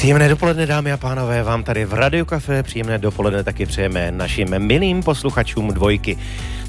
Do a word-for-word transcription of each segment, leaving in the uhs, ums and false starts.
Příjemné dopoledne, dámy a pánové, vám tady v Radio Café. Příjemné dopoledne taky přejeme našim milým posluchačům Dvojky.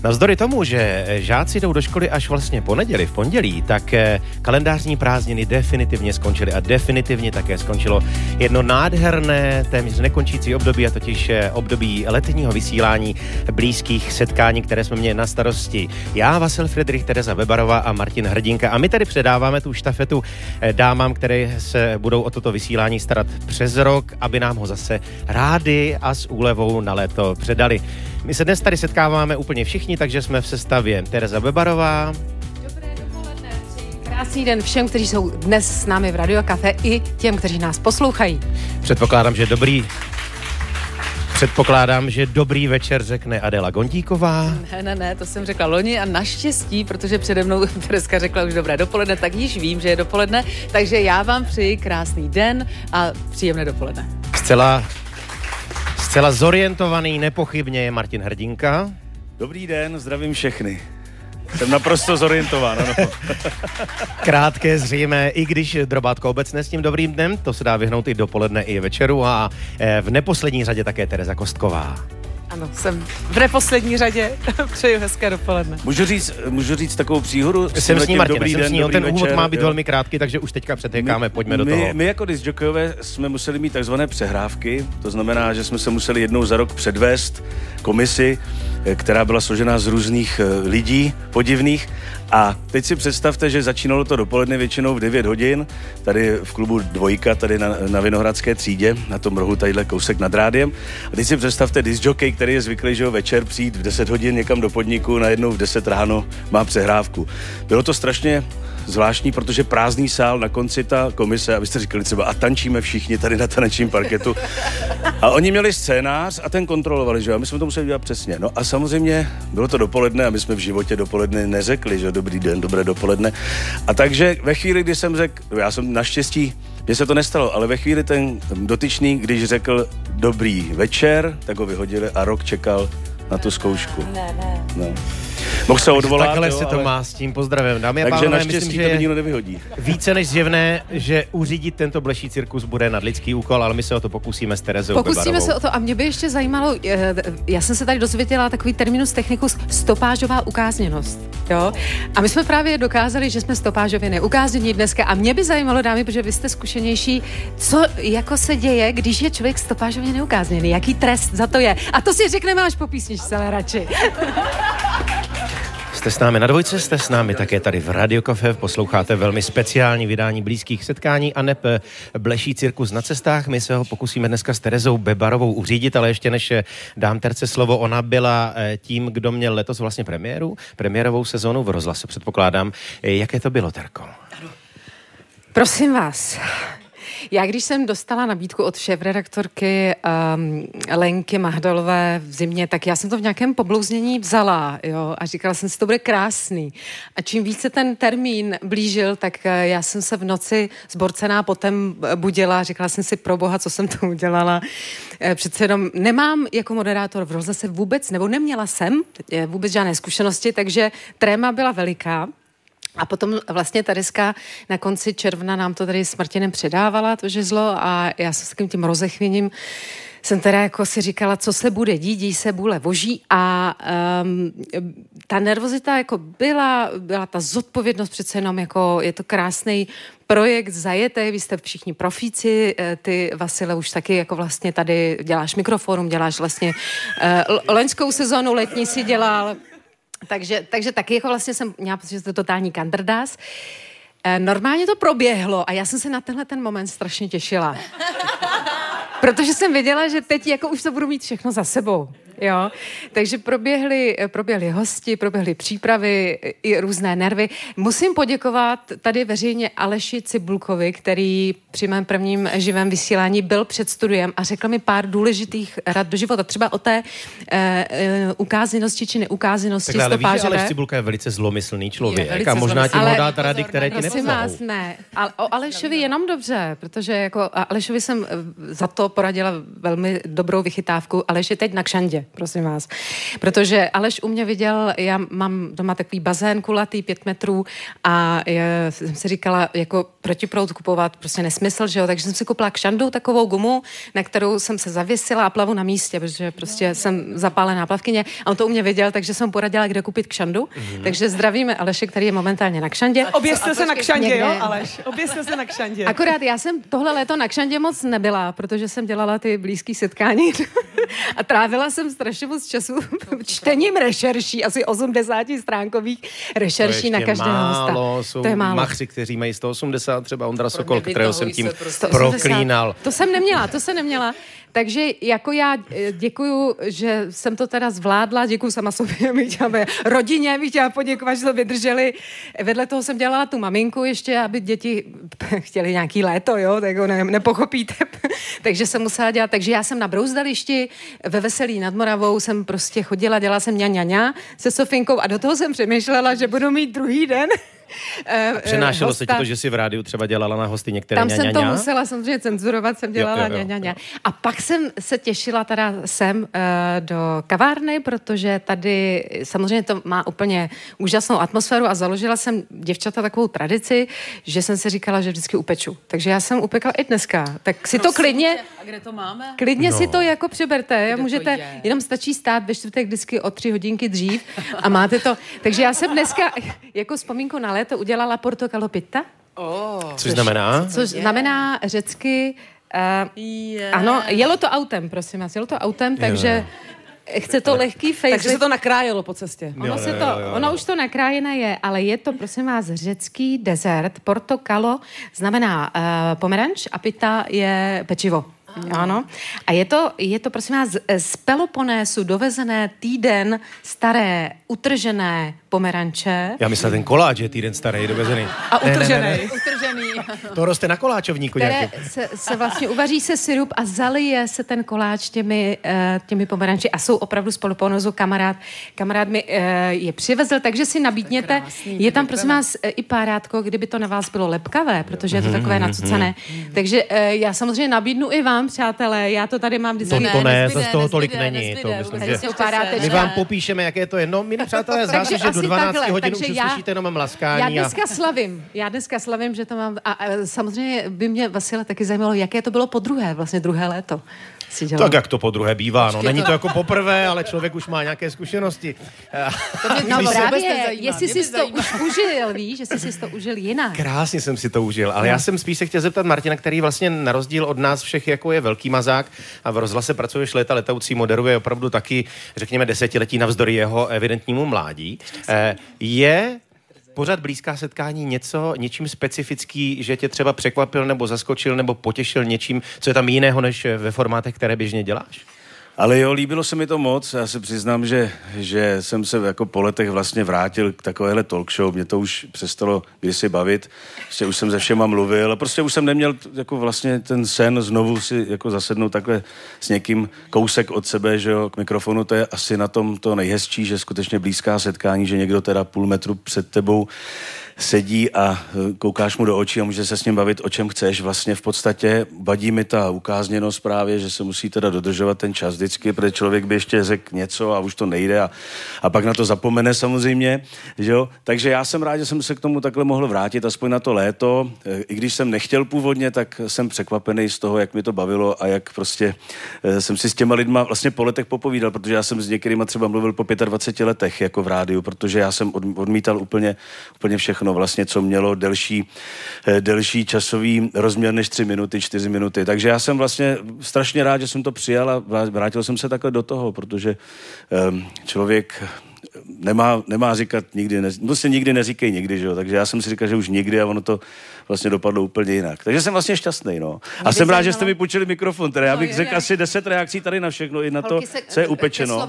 Navzdory tomu, že žáci jdou do školy až vlastně po neděli, v pondělí, tak kalendářní prázdniny definitivně skončily a definitivně také skončilo jedno nádherné, téměř nekončící období, a totiž období letního vysílání Blízkých setkání, které jsme měli na starosti já, Vasil Fridrich, Tereza Bebarová a Martin Hrdinka. A my tady předáváme tu štafetu dámám, které se budou o toto vysílání starat přes rok, aby nám ho zase rádi a s úlevou na léto předali. My se dnes tady setkáváme úplně všichni, takže jsme v sestavě Tereza Bebarová. Dobré dopoledne, krásný den všem, kteří jsou dnes s námi v Radio Café i těm, kteří nás poslouchají. Předpokládám, že dobrý... Předpokládám, že dobrý večer řekne Adela Gondíková. Ne, ne, ne, to jsem řekla loni a naštěstí, protože přede mnou Tereska řekla už dobré dopoledne, tak již vím, že je dopoledne, takže já vám přeji krásný den a příjemné dopoledne. Zcela, zcela zorientovaný nepochybně je Martin Hrdinka. Dobrý den, zdravím všechny. Jsem naprosto zorientován, ano. Krátké, zřejmé, i když drobátko obecné s tím dobrým dnem, to se dá vyhnout i dopoledne, i večeru, a v neposlední řadě také Tereza Kostková. Ano, jsem v neposlední řadě, přeju hezké dopoledne. Můžu říct, můžu říct takovou příhodu? Jsem s ní, Martin, dobrý jsem den, s ní, ten úvod má být jo. velmi krátký, takže už teďka přetékáme, pojďme my, do toho. My jako discjokejové jsme museli mít takzvané přehrávky, to znamená, že jsme se museli jednou za rok předvést komisi, která byla složena z různých lidí podivných. A teď si představte, že začínalo to dopoledne většinou v devět hodin, tady v klubu Dvojka, tady na, na Vinohradské třídě, na tom rohu, tadyhle kousek nad rádiem. A teď si představte discjokej, který je zvyklý, že ho večer přijít v deset hodin někam do podniku, najednou v deset ráno má přehrávku. Bylo to strašně zvláštní, protože prázdný sál, na konci ta komise, abyste říkali třeba a tančíme všichni tady na tanečním parketu. A oni měli scénář a ten kontrolovali, že jo, my jsme to museli dělat přesně. No a samozřejmě bylo to dopoledne a my jsme v životě dopoledne neřekli, že dobrý den, dobré dopoledne. A takže ve chvíli, kdy jsem řekl, já jsem naštěstí, mně se to nestalo, ale ve chvíli ten dotyčný, když řekl dobrý večer, tak ho vyhodili a rok čekal na tu zkoušku. Ne, ne. No. Mohl se odvolat, takhle jo, se to ale... má s tím pozdravem. Dámy a takže pánové, myslím, že je více než zjevné, že uřídit tento bleší cirkus bude nadlidský úkol, ale my se o to pokusíme s Terezou Bebarovou. Pokusíme se o to a mě by ještě zajímalo, já jsem se tady dozvěděla takový terminus technicus, stopážová ukázněnost. Jo? A my jsme právě dokázali, že jsme stopážově neukáznění dneska a mě by zajímalo, dámy, protože vy jste zkušenější, co jako se děje, když je člověk stopážově neukázněný, jaký trest za to je. A to si řekneme až po písničce, ale radši. Jste s námi na Dvojce, jste s námi také tady v Radio Café, posloucháte velmi speciální vydání Blízkých setkání a neb bleší cirkus na cestách. My se ho pokusíme dneska s Terezou Bebarovou uřídit, ale ještě než dám Terce slovo, ona byla tím, kdo měl letos vlastně premiéru, premiérovou sezónu v rozhlase, předpokládám. Jaké to bylo, Terko? Prosím vás... Já když jsem dostala nabídku od šéfredaktorky um, Lenky Mahdolové v zimě, tak já jsem to v nějakém poblouznění vzala, jo, a říkala jsem si, to bude krásný. A čím více ten termín blížil, tak já jsem se v noci zborcená potom budila a říkala jsem si, proboha, co jsem to udělala. Přece jenom nemám jako moderátor v rozhlase vůbec, nebo neměla jsem vůbec žádné zkušenosti, takže tréma byla veliká. A potom vlastně Tereska na konci června nám to tady s Martinem předávala, to žezlo, a já jsem s takým tím rozechvěním jsem teda jako si říkala, co se bude dít, děj se bůle voží, a um, ta nervozita jako byla, byla ta zodpovědnost přece jenom, jako je to krásný projekt, zajetej, vy jste všichni profíci, ty, Vasile, už taky jako vlastně tady děláš Mikroforum, děláš vlastně uh, loňskou sezonu, letní si dělal... Takže, takže taky jako vlastně jsem měla pocit, že to je totální kandrdas. E, normálně to proběhlo a já jsem se na tenhle ten moment strašně těšila. Protože jsem věděla, že teď jako už to budu mít všechno za sebou. Jo? Takže proběhly, proběhly hosti, proběhly přípravy i různé nervy. Musím poděkovat tady veřejně Aleši Cibulkovi, který při mém prvním živém vysílání byl před studiem a řekl mi pár důležitých rad do života. Třeba o té e, e, ukázněnosti či neukázněnosti stopážové. Takhle, ale víš, že Aleš Cibulka je velice zlomyslný člověk a možná ti mohl dát rady, které ti nepozornou. Prosím vás, ne. Ale o Alešovi jenom dobře, protože jako Alešovi jsem za to poradila velmi dobrou vychytávku. Aleš je teď na kšandě. prosím vás. Protože Aleš u mě viděl, já mám doma takový bazén kulatý, pět metrů a jsem si říkala, jako protiprout kupovat, prostě nesmysl, že jo, takže jsem si koupila kšandu, takovou gumu, na kterou jsem se zavěsila a plavu na místě, protože prostě no, jsem zapálená plavkyně a on to u mě viděl, takže jsem poradila, kde koupit kšandu, mm. takže zdravíme Aleše, který je momentálně na kšandě. Objevil se na kšandě, jo, Aleš, objevil se na kšandě. Akorát já jsem tohle léto na kšandě moc nebyla, protože jsem dělala ty blízké setkání a trávila jsem strašně moc času čtením rešerší, asi osmdesátistránkových rešerší na každého hosta. To je málo, machři, kteří mají sto osmdesát, třeba Ondra Sokol, kterého jsem tím prostě proklínal. To jsem neměla, to jsem neměla. Takže jako já děkuju, že jsem to teda zvládla, děkuju sama sobě, mi chtěla, rodině mi chtěla poděkovat, že to vydrželi. Vedle toho jsem dělala tu maminku ještě, aby děti chtěli nějaký léto, jo, tak ho ne, nepochopíte. Takže jsem musela dělat, takže já jsem na brouzdališti ve Veselí nad Moravou jsem prostě chodila, dělala jsem ňa, ňa, ňa se Sofinkou a do toho jsem přemýšlela, že budu mít druhý den. A přenášelo hosta. Se ti to, že si v rádiu třeba dělala na hosty některé ňaňaňa? Tam ňa, jsem ňa, to musela samozřejmě cenzurovat, jsem dělala ňaňaňa. A pak jsem se těšila teda sem uh, do kavárny, protože tady samozřejmě to má úplně úžasnou atmosféru a založila jsem děvčata takovou tradici, že jsem si říkala, že vždycky upeču. Takže já jsem upekla i dneska. Tak si prosím, to klidně... A kde to máme? Klidně no. si to jako přeberte. Můžete, to je? Jenom stačí stát ve čtvrtek vždycky o tři hodinky dřív a máte to. Takže já jsem dneska jako vzpomínku na to udělala portokalopita. Oh, což, což znamená? Což znamená řecky... Uh, yeah. Ano, jelo to autem, prosím vás. Jelo to autem, takže... Yeah. Chce to lehký face. Takže se to nakrájelo po cestě. Ono, jo, se to, jo, jo, jo. ono už to nakrájené je, ale je to, prosím vás, řecký dezert. Portokalo znamená uh, pomeranč a pita je pečivo. Ano. A je to, je to, prosím vás, z Peloponésu dovezené týden staré, utržené pomeranče. Já myslím, ten koláč je týden starý, dovezený. A ne, utržený. Ne, ne, ne. utržený. To roste na koláčovníku nějaký. Se, se vlastně uvaří se sirup a zalije se ten koláč těmi, těmi pomeranči a jsou opravdu z Peloponésu kamarád. Kamarád mi je přivezl, takže si nabídněte. Je, krásný, je tam, prosím vás, i párátko, kdyby to na vás bylo lepkavé, protože je to takové mm, nacucané. Mm. Takže já samozřejmě nabídnu i vám, přátelé, já to tady mám vždycky. To, to ne, to z toho tolik není. To myslím, že my vám popíšeme, jaké to je. No, milí přátelé, září, že do dvanácti takhle, hodin už já, uslyšíte jenom mlaskání. Já dneska a... slavím, já dneska slavím, že to mám. A, a samozřejmě by mě, Vasile, taky zajímalo, jaké to bylo po druhé, vlastně druhé léto. Tak jak to po druhé bývá, no. Není to jako poprvé, ale člověk už má nějaké zkušenosti. No právě, jestli jsi to už užil, víš, jestli jsi to užil jinak. Krásně jsem si to užil, ale já jsem spíš se chtěl zeptat Martina, který vlastně na rozdíl od nás všech jako je velký mazák a v rozhlase pracuješ léta letoucí, moderuje opravdu taky, řekněme, desetiletí navzdory jeho evidentnímu mládí. Je... Pořád blízká setkání něco, něčím specifický, že tě třeba překvapil nebo zaskočil nebo potěšil něčím, co je tam jiného než ve formátech, které běžně děláš? Ale jo, líbilo se mi to moc. Já se přiznám, že, že jsem se jako po letech vlastně vrátil k takovéhle talk show. Mě to už přestalo kdysi bavit. Prostě už jsem se všema mluvil a prostě už jsem neměl jako vlastně ten sen znovu si jako zasednout takhle s někým kousek od sebe, že jo, k mikrofonu. To je asi na tom to nejhezčí, že skutečně blízká setkání, že někdo teda půl metru před tebou sedí a koukáš mu do očí a může se s ním bavit, o čem chceš. Vlastně v podstatě vadí mi ta ukázněnost právě, že se musí teda dodržovat ten čas vždycky, protože člověk by ještě řekl něco a už to nejde a, a pak na to zapomene samozřejmě, že jo. Takže já jsem rád, že jsem se k tomu takhle mohl vrátit, aspoň na to léto. I když jsem nechtěl původně, tak jsem překvapený z toho, jak mi to bavilo a jak prostě jsem si s těma lidma vlastně po letech popovídal, protože já jsem s některýma třeba mluvil po dvaceti pěti letech jako v rádiu, protože já jsem odmítal úplně, úplně všechno vlastně, co mělo delší, delší časový rozměr než tři minuty, čtyři minuty. Takže já jsem vlastně strašně rád, že jsem to přijal a vrátil jsem se takhle do toho, protože um, člověk... Nemá, nemá říkat nikdy, ne, prostě nikdy neříkej nikdy, že jo, takže já jsem si říkal, že už nikdy a ono to vlastně dopadlo úplně jinak. Takže jsem vlastně šťastný, no. A jsem rád, že jste mi půjčili mikrofon, teda já bych řekl asi deset reakcí tady na všechno, i na to, co je upečeno.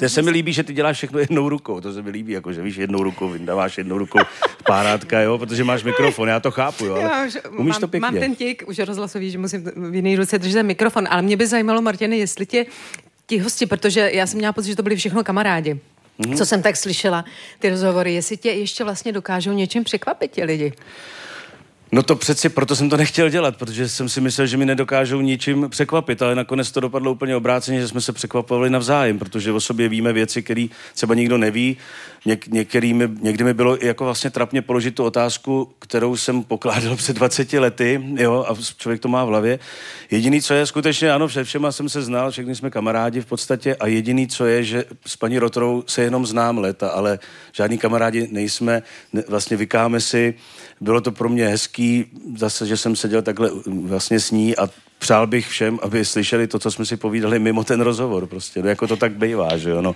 To se mi líbí, že ty děláš všechno jednou rukou, to se mi líbí, jakože víš, jednou rukou vyndáváš jednou rukou párátka, jo, protože máš mikrofon, já to chápu, jo, ale umíš to pěkně. Mám ten tik, už rozhlasový, že musím v jiné ruce držet mikrofon, ale mě by zajímalo, Martine, jestli tě ti hosti, protože já jsem měla pocit, že to byli všechno kamarádi. Mm-hmm. Co jsem tak slyšela, ty rozhovory, jestli tě ještě vlastně dokážou něčím překvapit ti lidi. No to přeci, proto jsem to nechtěl dělat, protože jsem si myslel, že mi nedokážou ničím překvapit, ale nakonec to dopadlo úplně obráceně, že jsme se překvapovali navzájem, protože o sobě víme věci, které třeba nikdo neví. Něk, některými, někdy mi bylo jako vlastně trapně položit tu otázku, kterou jsem pokládal před dvaceti lety, jo, a člověk to má v hlavě. Jediný, co je skutečně, ano, vše, všema jsem se znal, všichni jsme kamarádi v podstatě a jediný, co je, že s paní Rotrovou se jenom znám léta, ale žádní kamarádi nejsme, ne, vlastně vykáme si. Bylo to pro mě hezký, zase, že jsem seděl takhle vlastně s ní a přál bych všem, aby slyšeli to, co jsme si povídali mimo ten rozhovor prostě. No, jako to tak bývá, že jo, no.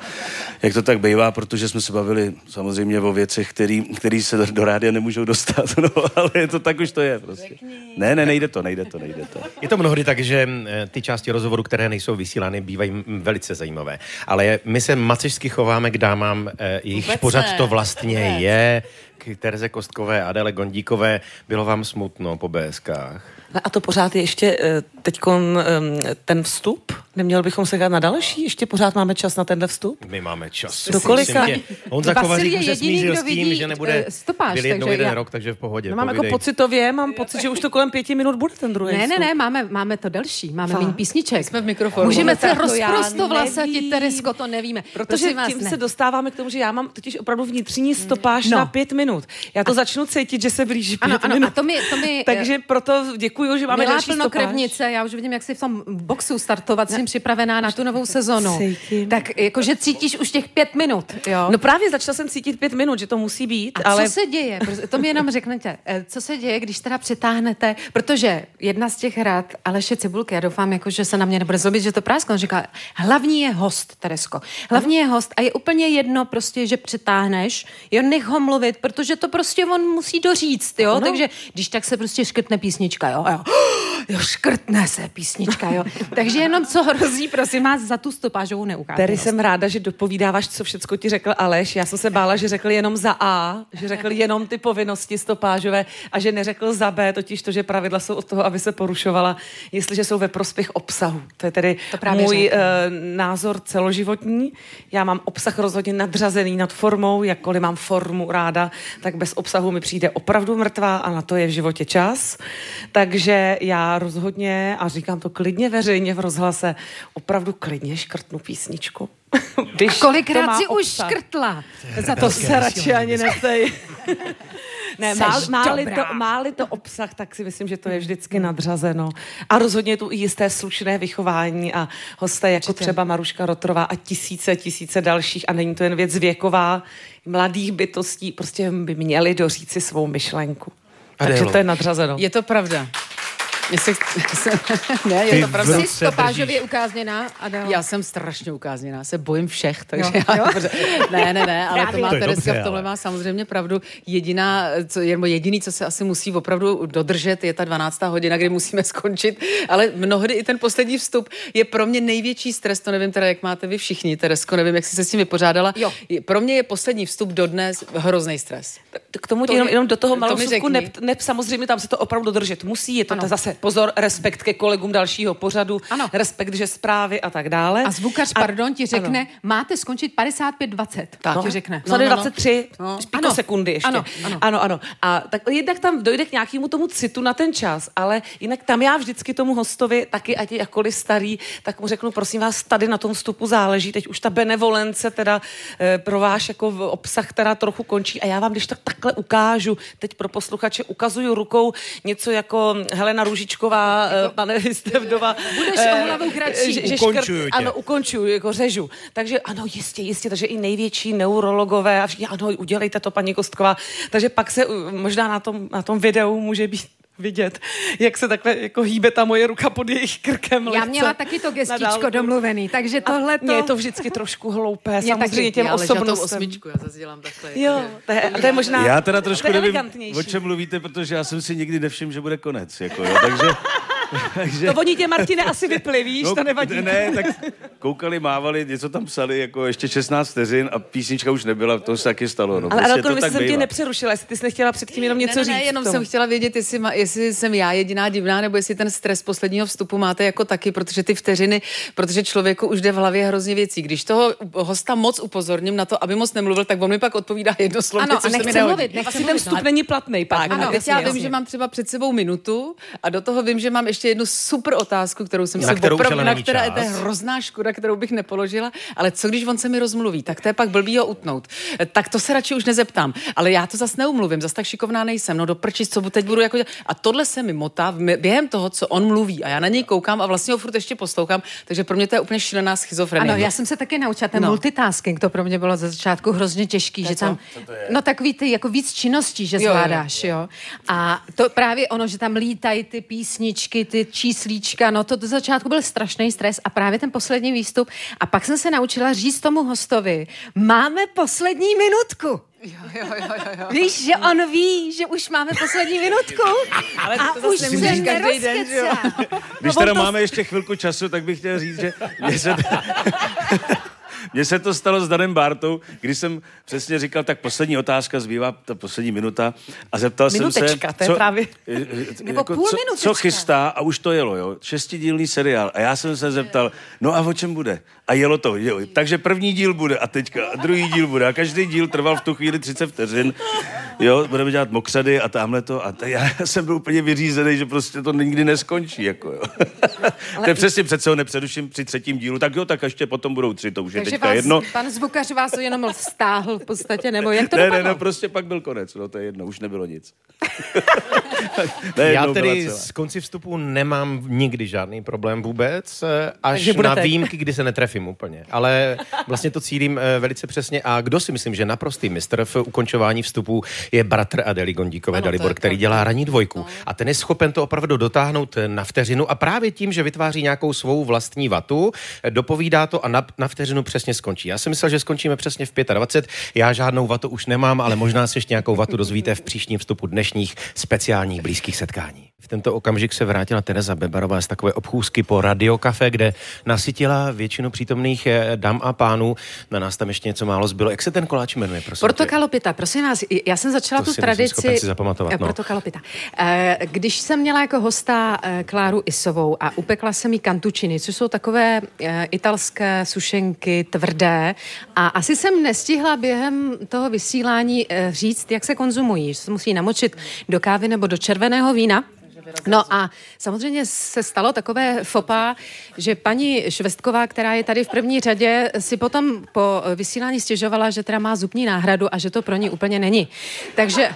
Jak to tak bývá, protože jsme se bavili samozřejmě o věcech, který, který se do rádia nemůžou dostat, no, ale je to tak už to je prostě. Ne, ne, nejde to, nejde to, nejde to. Je to mnohdy tak, že ty části rozhovoru, které nejsou vysílány, bývají velice zajímavé, ale my se macešsky chováme k dámám, jejich pořad to vlastně je, k Tereze Kostkové a Adele Gondíkové. Bylo vám smutno po bé eskách? No a to pořád je ještě teďkon ten vstup? Neměl bychom se na další? Ještě pořád máme čas na tenhle vstup? My máme čas. Do kolika? On za Kovaříku se smířil s tím, že nebude stopáž, byl jednou jeden já... rok, takže v pohodě. No mám jako pocitově, mám pocit, že už to kolem pěti minut bude ten druhý Ne, vstup. ne, ne, máme, máme to delší, máme méně písniček. Jsme v mikrofonu. Můžeme se rozprostovlasatit, Teresko, to nevíme. Protože tím se dostáváme k tomu, že já mám totiž opravdu vnitřní stopáž na pět minut. Já to začnu cítit, že se blíží pět minut. Takže proto děkuju, že máme další stopáž. Já už vidím, jak jsi v tom boxu startovat, jsem připravená na tu novou sezonu. Cítím. Tak jakože cítíš už těch pět minut, jo? No právě začala jsem cítit pět minut, že to musí být, A ale... co se děje? To mi jenom řeknete. Co se děje, když teda přetáhnete, protože jedna z těch rad Aleše Cibulky, já doufám, jako, že se na mě nebude zlobit, že to prásklo, on říká, hlavní je host, Teresko. Hlavní je host a je úplně jedno prostě, že přetáhneš, jo, nech ho mluvit, protože to prostě on musí doříct, jo? No. Takže když tak se prostě škrtne písnička, jo? jo? Jo, škrtne se písnička, jo. Takže jenom co hrozí, prosím vás, za tu stopážovou neukáženost. Tady jsem ráda, že dopovídáváš, co všecko ti řekl Aleš. Já jsem se bála, že řekl jenom za A, že řekl jenom ty povinnosti stopážové a že neřekl za B, totiž to, že pravidla jsou od toho, aby se porušovala, jestliže jsou ve prospěch obsahu. To je tedy to můj uh, názor celoživotní. Já mám obsah rozhodně nadřazený nad formou, jakkoliv mám formu ráda, tak bez obsahu mi přijde opravdu mrtvá a na to je v životě čas. Takže já rozhodně, a říkám to klidně veřejně v rozhlase, opravdu klidně škrtnu písničku. Když a kolikrát si už škrtla? Za to se radši ani nestej. Ne, má, máli, to, máli to obsah, tak si myslím, že to je vždycky nadřazeno. A rozhodně tu i jisté slušné vychování a hosté jako třeba Maruška Rotrová a tisíce, tisíce dalších. A není to jen věc věková, mladých bytostí, prostě by měli doříct si svou myšlenku. Adélo. Takže to je nadřazeno. Je to pravda. Jsi, ne, je to pravda. Jsi stopážově ukázněná, Adela? Já jsem strašně ukázněná, se bojím všech, takže jo. Já, jo? Ne, ne, ne, ale to má Tereska, v tomhle má samozřejmě pravdu. Jediná, co, jediný, co se asi musí opravdu dodržet, je ta dvanáctá hodina, kdy musíme skončit, ale mnohdy i ten poslední vstup je pro mě největší stres, to nevím teda, jak máte vy všichni, Teresko, nevím, jak jsi se s tím vypořádala. Jo. Pro mě je poslední vstup dodnes hrozný stres. K tomu to jenom, jenom do toho malou vstupku, neb, neb, samozřejmě tam se to opravdu dodržet musí, je to ta zase pozor, respekt ke kolegům dalšího pořadu, ano. Respekt, že zprávy a tak dále. A zvukař, a, pardon, ti řekne, ano. Máte skončit padesát pět dvacet. Tak no. Ti řekne. No, no, no. dvacet tři, no. Ano. Sekundy ještě. Ano, ano. ano, ano. A tak jednak tam dojde k nějakému tomu citu na ten čas, ale jinak tam já vždycky tomu hostovi, taky ať je jakkoliv starý, tak mu řeknu, prosím vás, tady na tom vstupu záleží, teď už ta benevolence teda e, pro váš jako v obsah teda trochu končí a já vám když tak takhle ukážu, teď pro posluchače ukazuju rukou něco jako Helena Růžičková, Růžičková, pane, vy jste vdova. Budeš o hlavu kratší. Ukončuju tě. Ano, ukončuju, jako řežu. Takže ano, jistě, jistě, takže i největší neurologové a všichni, ano, udělejte to, paní Kostková. Takže pak se možná na tom, na tom videu může být vidět, jak se takhle jako hýbe ta moje ruka pod jejich krkem. Já měla taky to gestičko domluvený, takže tohle to... je to vždycky trošku hloupé, samozřejmě těm osobnostem. Já zase dělám takhle. Jo, to je, to je možná Já teda trošku nevím, o čem mluvíte, protože já jsem si nikdy nevšiml, že bude konec, jako jo, takže... takže... To oni tě, Martine, asi vyplivíš, no, to nevadí. Ne, tak koukali, mávali, něco tam psali, jako ještě šestnáct vteřin a písnička už nebyla, to se taky stalo. No. Ale prostě Adelko, myslím, jsem tě nepřerušila, jestli ty jsi nechtěla předtím jenom něco ne, ne, říct. Ne, jenom jsem chtěla vědět, jestli, ma, jestli jsem já jediná divná, nebo jestli ten stres posledního vstupu máte jako taky, protože ty vteřiny, protože člověku už jde v hlavě hrozně věcí. Když toho hosta moc upozorním na to, aby moc nemluvil, tak on mi pak odpovídá jedno slovo. Ano, což nechce mluvit, nechce mluvit, ten vstup no, není platný pak. Ano, teď já vím, že mám třeba před sebou minutu a do toho vím, že mám ještě jednu super otázku, kterou jsem si opravdu, na která je hrozná škoda, kterou bych nepoložila, ale co když on se mi rozmluví, tak to je pak blbý ho utnout. Tak to se radši už nezeptám, ale já to zas neumluvím, zas tak šikovná nejsem. No do prčic, co teď budu jako dělat. A tohle se mi motá během toho, co on mluví a já na něj koukám a vlastně ho furt ještě poslouchám, takže pro mě to je úplně šílená schizofrenie. Ano, já jsem se taky naučila ten no. multitasking, to pro mě bylo ze začátku hrozně těžký, že tam no takový ty jako víc činností, že zvládáš, jo, jo. jo. A to právě ono, že tam lítají ty písničky, ty číslíčka, no to do začátku byl strašný stres a právě ten poslední výstup a pak jsem se naučila říct tomu hostovi, máme poslední minutku. Jo, jo, jo, jo. Víš, že on ví, že už máme poslední minutku ale to a to už se nerozkecá. Když teda máme ještě chvilku času, tak bych chtěl říct, že mě se to, mě se to stalo s Danem Bártou, když jsem přesně říkal, tak poslední otázka, zbývá ta poslední minuta a zeptal minutečka, jsem se, to je co, právě... Nebo jako, půl co, co chystá a už to jelo, jo, šestidílný seriál a já jsem se zeptal, no a o čem bude? A jelo to, jo. Takže první díl bude a teďka, a druhý díl bude. A každý díl trval v tu chvíli třicet vteřin. Jo, budeme dělat mokřady a tamhle to. A já jsem byl úplně vyřízený, že prostě to nikdy neskončí, jako jo. Ale to je přesně, přece ho nepřeruším při třetím dílu. Tak jo, tak ještě potom budou tři, to už je teďka vás, jedno. Pan zvukař vás to jenom stáhl v podstatě, nebo jak to Ne, dopadlo? ne, no, prostě pak byl konec, no to je jedno, už nebylo nic. Já tedy z konci vstupu nemám nikdy žádný problém vůbec, až na výjimky, kdy se netrefím. Úplně. Ale vlastně to cílím velice přesně. A kdo si myslím, že naprostý mistr v ukončování vstupů je bratr Adely Gondíkové, ano, Dalibor, který dělá ranní dvojku. No. A ten je schopen to opravdu dotáhnout na vteřinu a právě tím, že vytváří nějakou svou vlastní vatu, dopovídá to a na, na vteřinu přesně skončí. Já jsem myslel, že skončíme přesně v dvacet pět. Já žádnou vatu už nemám, ale možná se ještě nějakou vatu dozvíte v příštím vstupu dnešních speciálních blízkých setkání. V tento okamžik se vrátila Tereza Bebarová z takové obchůzky po Radio Café, kde nasytila většinu přítomných dam a pánů. Na nás tam ještě něco málo zbylo. Jak se ten koláč jmenuje, prosím? Portokalopita, prosím vás. Já jsem začala tu tradici si zapamatovat. Portokalopita. No. Když jsem měla jako hosta Kláru Isovou a upekla jsem jí kantučiny, což jsou takové italské sušenky tvrdé, a asi jsem nestihla během toho vysílání říct, jak se konzumují. Se musí namočit do kávy nebo do červeného vína. No a samozřejmě se stalo takové fopa, že paní Švestková, která je tady v první řadě, si potom po vysílání stěžovala, že teda má zubní náhradu a že to pro ní úplně není. Takže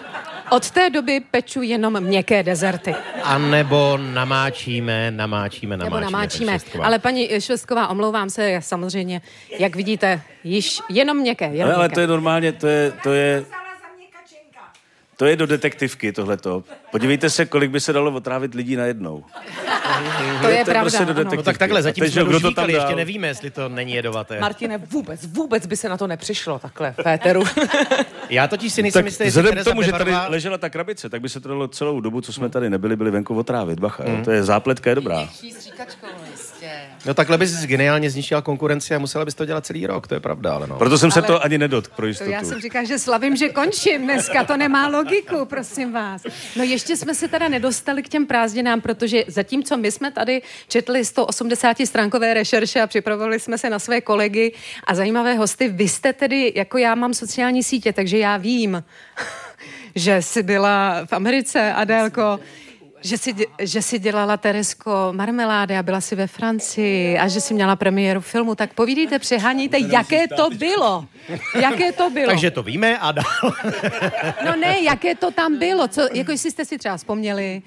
od té doby peču jenom měkké dezerty. A nebo namáčíme, namáčíme, namáčíme. Nebo namáčíme, ale paní Švestková, omlouvám se, já samozřejmě, jak vidíte, již jenom měkké. Jenom ale, měkké. Ale to je normálně, to je... To je... To je do detektivky tohleto. Podívejte se, kolik by se dalo otrávit lidí najednou. To je, je pravda. No tak takhle, zatím jsme už říkali, ještě nevíme, jestli to není jedovaté. Martine, vůbec, vůbec by se na to nepřišlo takhle, Péteru. Já totiž si nejsem jistý, jestli Tereza Bebarová... Vzhledem k tomu, že tady ležela ta krabice, tak by se to dalo celou dobu, co jsme tady nebyli, byli venku otrávit. Bacha, mm. to je zápletka, je dobrá. No takhle bys geniálně zničila konkurenci a musela bys to dělat celý rok, to je pravda, ale no. Proto jsem ale se to ani nedotk, pro jistotu. Já jsem říkala, že slavím, že končím dneska, to nemá logiku, prosím vás. No ještě jsme se teda nedostali k těm prázdninám, protože zatímco my jsme tady četli sto osmdesáti stránkové rešerše a připravovali jsme se na své kolegy a zajímavé hosty, vy jste tedy, jako já mám sociální sítě, takže já vím, že jsi byla v Americe, Adélko, Že si že si dělala, Teresko, marmelády a byla si ve Francii a že si měla premiéru filmu, tak povídejte, přeháníte, jaké to bylo. Jaké to bylo. Takže to víme a dál. No ne, jaké to tam bylo. Co, jako jestli jste si třeba vzpomněli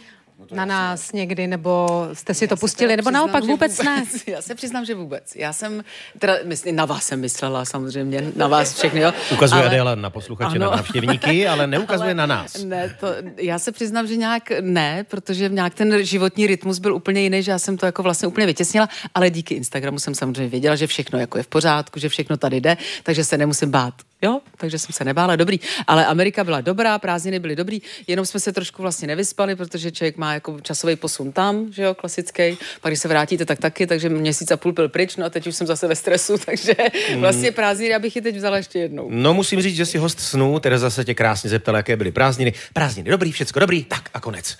na nás někdy, nebo jste si já to pustili, nebo naopak vůbec, vůbec ne? Já se přiznám, že vůbec. Já jsem, teda mysl, na vás jsem myslela samozřejmě, na vás všechny, jo. Ukazuje ale... Adela na posluchače, ano. Na návštěvníky, ale neukazuje ale... na nás. Ne, to, já se přiznám, že nějak ne, protože nějak ten životní rytmus byl úplně jiný, že já jsem to jako vlastně úplně vytěsnila, ale díky Instagramu jsem samozřejmě věděla, že všechno jako je v pořádku, že všechno tady jde, takže se nemusím bát. Jo, takže jsem se nebála, dobrý. Ale Amerika byla dobrá, prázdniny byly dobrý, jenom jsme se trošku vlastně nevyspali, protože člověk má jako časový posun tam, že jo, klasický. Pak když se vrátíte, tak taky, takže měsíc a půl byl pryč, no a teď už jsem zase ve stresu, takže vlastně prázdniny, abych je teď vzala ještě jednou. No musím říct, že si host snů, Tereza se tě krásně zeptala, jaké byly prázdniny. Prázdniny, dobrý, všecko dobrý, tak a konec.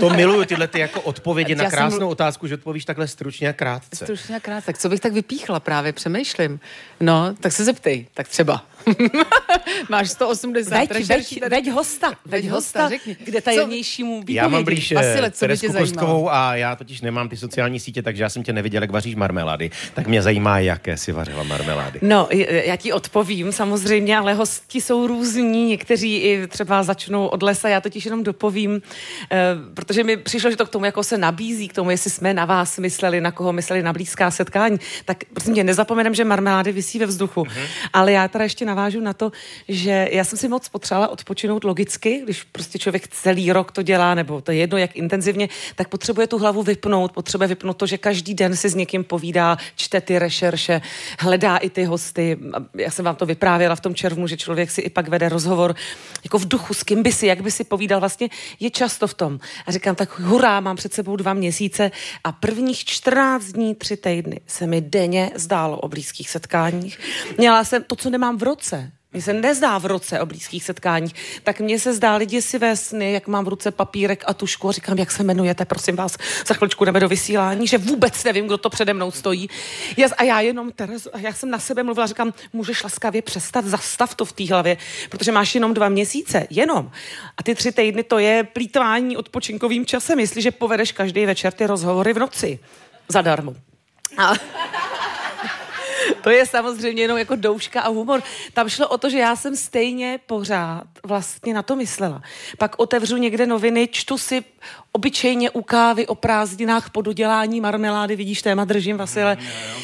To miluju tyhle ty jako odpovědi na krásnou mluv... otázku, že odpovíš takhle stručně a krátce. Stručně a krátce. Tak co bych tak vypíchla, právě přemýšlím. No, tak se zeptej, tak třeba. Máš sto osmdesát. Veď, veď, veď hosta, veď hosta, řekni. Kde tajemnějšímu výpovědi. Já mám blíž Teresku Kostkovou a já totiž nemám ty sociální sítě, takže já jsem tě neviděl, jak vaříš marmelády. Tak mě zajímá, jaké si vařila marmelády. No, já ti odpovím samozřejmě, ale hosti jsou různí. Někteří i třeba začnou od lesa, já totiž jenom dopovím, protože mi přišlo, že to k tomu, jako se nabízí, k tomu, jestli jsme na vás mysleli, na koho mysleli, na blízká setkání. Tak prosím tě, nezapomenem, že marmelády visí ve vzduchu. Mm-hmm. Ale já teda ještě navážu na to, že já jsem si moc potřebovala odpočinout logicky, když prostě člověk celý rok to dělá, nebo to je jedno, jak intenzivně, tak potřebuje tu hlavu vypnout, potřebuje vypnout to, že každý den si s někým povídá, čte ty rešerše, hledá i ty hosty. Já jsem vám to vyprávěla v tom červnu, že člověk si i pak vede rozhovor jako v duchu, s kým by si, jak by si povídal, vlastně je často v tom. A říkám tak, hurá, mám před sebou dva měsíce a prvních čtrnáct dní, tři týdny se mi denně zdálo o blízkých setkáních. Měla jsem to, co nemám v roce. Mně se nezdá v roce o blízkých setkáních, tak mně se zdály děsivé sny, jak mám v ruce papírek a tušku a říkám, jak se jmenujete, prosím vás, za chviličku jdeme do vysílání, že vůbec nevím, kdo to přede mnou stojí. Já, a já jenom, Terezo, já jsem na sebe mluvila, říkám, můžeš laskavě přestat, zastav to v té hlavě, protože máš jenom dva měsíce, jenom. A ty tři týdny, to je plýtvání odpočinkovým časem, jestliže povedeš každý večer ty rozhovory v noci. Zadarmo. A... To je samozřejmě jenom jako douška a humor. Tam šlo o to, že já jsem stejně pořád vlastně na to myslela. Pak otevřu někde noviny, čtu si obyčejně u kávy o prázdninách po dodělání marmelády, vidíš, téma držím, Vasile,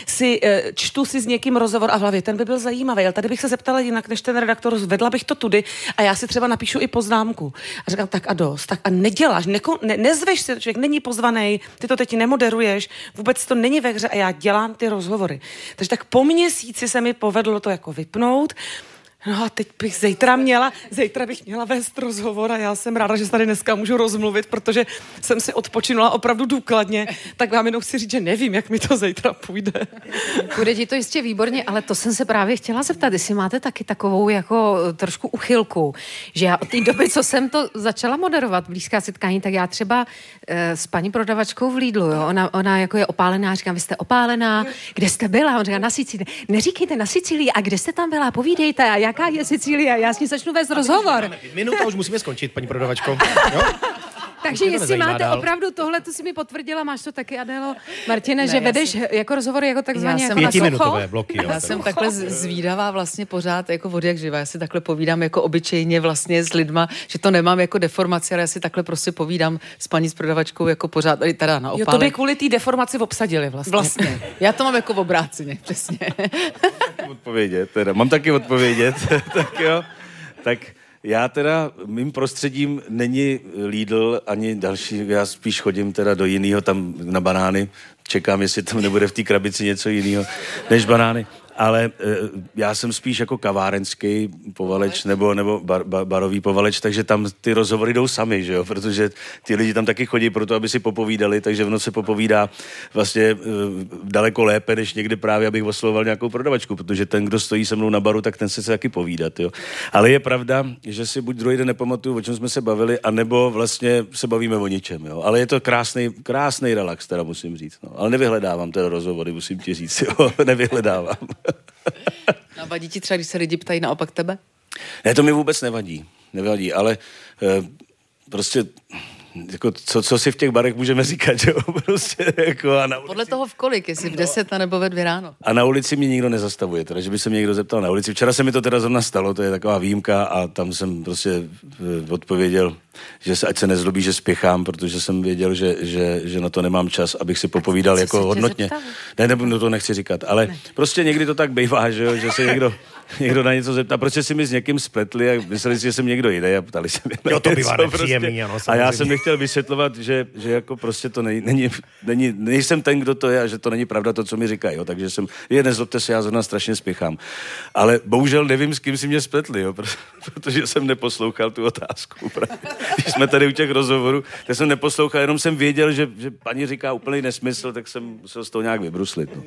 si, čtu si s někým rozhovor a v hlavě, ten by byl zajímavý, ale tady bych se zeptala jinak, než ten redaktor, zvedla bych to tudy a já si třeba napíšu i poznámku. A říkám, tak a dost, tak a neděláš, neko, ne, nezveš se, člověk není pozvaný, ty to teď nemoderuješ, vůbec to není ve hře a já dělám ty rozhovory. Takže tak po měsíci se mi povedlo to jako vypnout. No a teď bych zítra měla, zítra bych měla vést rozhovor a já jsem ráda, že se tady dneska můžu rozmluvit, protože jsem si odpočinula opravdu důkladně, tak vám jenom chci říct, že nevím, jak mi to zítra půjde. Půjde ti to jistě výborně, ale to jsem se právě chtěla zeptat, jestli máte taky takovou jako trošku uchylku, že já od té doby, co jsem to začala moderovat, blízká setkání, tak já třeba e, s paní prodavačkou v Lidlu, jo, ona, ona jako je opálená, říkám, vy jste opálená, kde jste byla? On říká, na Sicílii. Neříkejte na Sicílii, a kde jste tam byla? Povídejte. A jaká je Sicília? Já s ní začnu vést rozhovor. Minuta, už musíme skončit, paní prodavačko. Jo? Takže jestli máte dál. Opravdu tohle, to si mi potvrdila, máš to taky, Adelo, Martine, ne, že vedeš jsem, jako rozhovor jako takzvaně jako na socho. Bloky, jo, já jsem takhle zvídavá vlastně pořád, jako od jak živa. Já si takhle povídám jako obyčejně vlastně s lidma, že to nemám jako deformaci, ale já si takhle prostě povídám s paní s prodavačkou jako pořád, teda na opále. Jo, to by kvůli té deformaci obsadili vlastně. Vlastně. Já to mám jako v obráceně, přesně. Mám odpovědět, teda. Mám taky odpovědět, tak jo. Tak... Já teda, mým prostředím není Lidl ani další, já spíš chodím teda do jiného tam na banány, čekám, jestli tam nebude v té krabici něco jiného než banány, ale e, já jsem spíš jako kavárenský povaleč nebo, nebo bar, bar, barový povaleč, takže tam ty rozhovory jdou sami, že jo, protože ty lidi tam taky chodí proto, aby si popovídali, takže ono se popovídá vlastně e, daleko lépe, než někde právě, abych oslovoval nějakou prodavačku, protože ten, kdo stojí se mnou na baru, tak ten se chce taky povídat, jo. Ale je pravda, že si buď druhý den nepamatuju, o čem jsme se bavili, anebo vlastně se bavíme o ničem, jo. Ale je to krásný, krásný relax, teda musím říct, no. Ale nevyhledávám teda rozhovory, musím ti říct, jo, nevyhledávám. No, vadí ti třeba, když se lidi ptají naopak tebe? Ne, to mi vůbec nevadí, nevadí, ale e, prostě, jako, co, co si v těch barech můžeme říkat, že jo, prostě, jako a na ulici... Podle toho v kolik, jestli v deset, no, nebo ve dvě ráno. A na ulici mě nikdo nezastavuje, teda, že by se mě někdo zeptal na ulici. Včera se mi to teda zrovna stalo, to je taková výjimka a tam jsem prostě odpověděl, že se, ať se nezlobí, že spěchám, protože jsem věděl, že, že, že na to nemám čas, abych si popovídal jako hodnotně. Ne, ne, no to nechci říkat, ale ne. Prostě někdy to tak bývá, že, jo, že se někdo, někdo na něco zeptá, proč si mi s někým spletli a mysleli si, že jsem někdo jiný a ptali se mě na jo, to bývá nepříjemný, ano, samozřejmě. A já jsem nechtěl vysvětlovat, že, že jako prostě to nej, není, není, nejsem ten, kdo to je a že to není pravda to, co mi říkají, jo, takže jsem, je, nezlobte se, já zrovna strašně spěchám. Ale bohužel nevím, s kým si mě spletli, jo, protože jsem neposlouchal tu otázku. Právě. Když jsme tady u těch rozhovorů, tak jsem neposlouchal, jenom jsem věděl, že, že paní říká úplný nesmysl, tak jsem musel z toho nějak vybruslit. No.